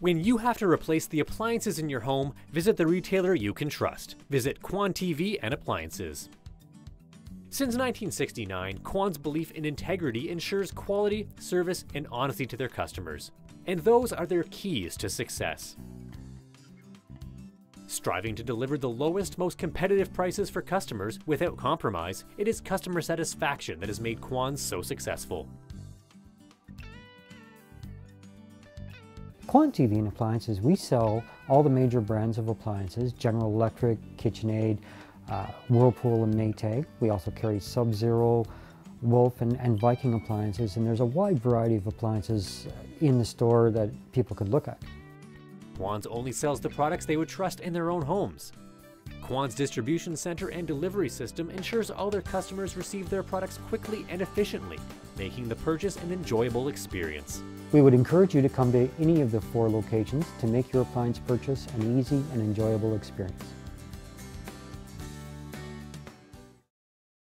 When you have to replace the appliances in your home, visit the retailer you can trust. Visit Quan TV and Appliances. Since 1969, Quan's belief in integrity ensures quality, service, and honesty to their customers. And those are their keys to success. Striving to deliver the lowest, most competitive prices for customers without compromise, it is customer satisfaction that has made Quan so successful. Quan TV and Appliances, we sell all the major brands of appliances: General Electric, KitchenAid, Whirlpool, and Maytag. We also carry Sub-Zero, Wolf, and Viking appliances, and there's a wide variety of appliances in the store that people could look at. Quan's only sells the products they would trust in their own homes. Quan's distribution center and delivery system ensures all their customers receive their products quickly and efficiently, making the purchase an enjoyable experience. We would encourage you to come to any of the 4 locations to make your appliance purchase an easy and enjoyable experience.